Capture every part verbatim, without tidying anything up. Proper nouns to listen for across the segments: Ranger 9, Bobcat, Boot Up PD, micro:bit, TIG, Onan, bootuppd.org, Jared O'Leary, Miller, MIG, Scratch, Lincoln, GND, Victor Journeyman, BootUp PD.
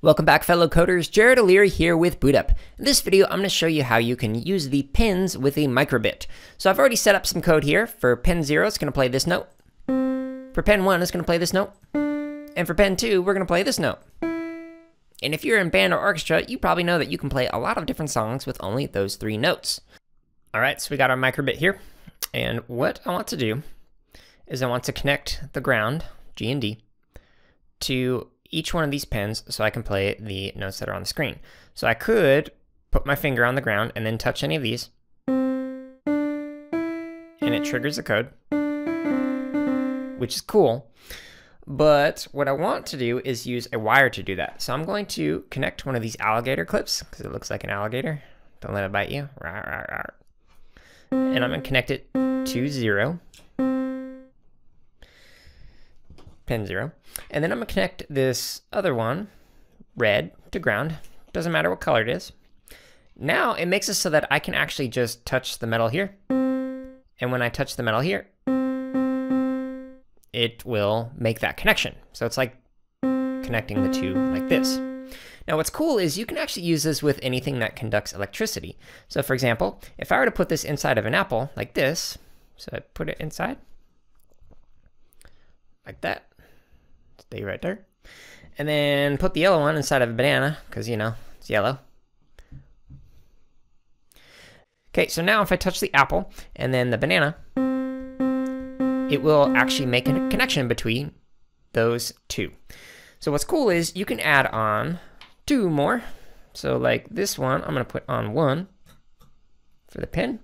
Welcome back, fellow coders. Jared O'Leary here with Boot Up. In this video, I'm going to show you how you can use the pins with a micro:bit. So I've already set up some code here. For pin zero, it's going to play this note. For pin one, it's going to play this note. And for pin two, we're going to play this note. And if you're in band or orchestra, you probably know that you can play a lot of different songs with only those three notes. All right, so we got our micro:bit here. And what I want to do is I want to connect the ground, G N D, to each one of these pins so I can play the notes that are on the screen. So I could put my finger on the ground and then touch any of these, and it triggers the code, which is cool. But what I want to do is use a wire to do that. So I'm going to connect one of these alligator clips, because it looks like an alligator. Don't let it bite you. Rawr, rawr, rawr. And I'm gonna connect it to zero, pin zero. And then I'm gonna connect this other one, red, to ground. Doesn't matter what color it is. Now it makes it so that I can actually just touch the metal here. And when I touch the metal here, it will make that connection. So it's like connecting the two like this. Now what's cool is you can actually use this with anything that conducts electricity. So for example, if I were to put this inside of an apple like this, so I put it inside like that, stay right there, and then put the yellow one inside of a banana, because you know, it's yellow. Okay, so now if I touch the apple and then the banana, it will actually make a connection between those two. So what's cool is you can add on two more. So like this one, I'm gonna put on one for the pin,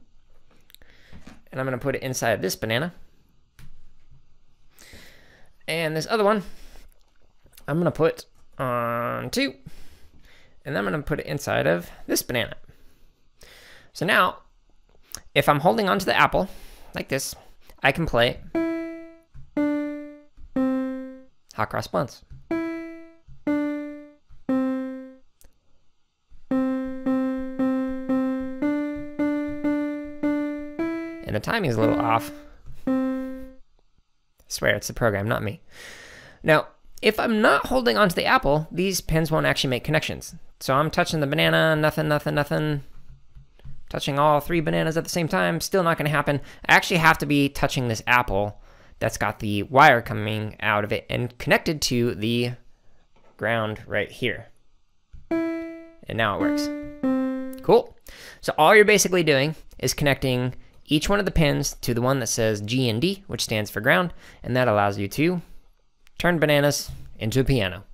and I'm gonna put it inside this banana. And this other one, I'm gonna put on two, and I'm gonna put it inside of this banana. So now, if I'm holding onto the apple like this, I can play hot cross buns. And the timing is a little off. I swear it's the program, not me. Now, if I'm not holding onto the apple, these pins won't actually make connections. So I'm touching the banana, nothing, nothing, nothing. Touching all three bananas at the same time, still not gonna happen. I actually have to be touching this apple that's got the wire coming out of it and connected to the ground right here. And now it works. Cool. So all you're basically doing is connecting each one of the pins to the one that says G N D, which stands for ground, and that allows you to turn bananas into a piano.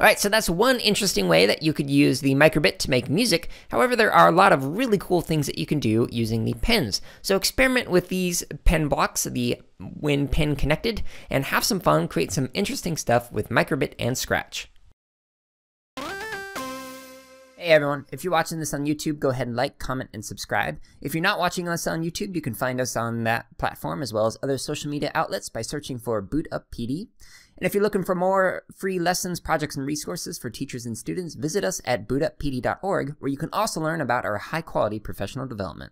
All right, so that's one interesting way that you could use the micro:bit to make music. However, there are a lot of really cool things that you can do using the pins. So experiment with these pin blocks, the when pin connected, and have some fun, create some interesting stuff with micro:bit and Scratch. Hey everyone, if you're watching this on YouTube, go ahead and like, comment, and subscribe. If you're not watching us on YouTube, you can find us on that platform as well as other social media outlets by searching for Boot Up P D. And if you're looking for more free lessons, projects, and resources for teachers and students, visit us at boot up p d dot org, where you can also learn about our high-quality professional development.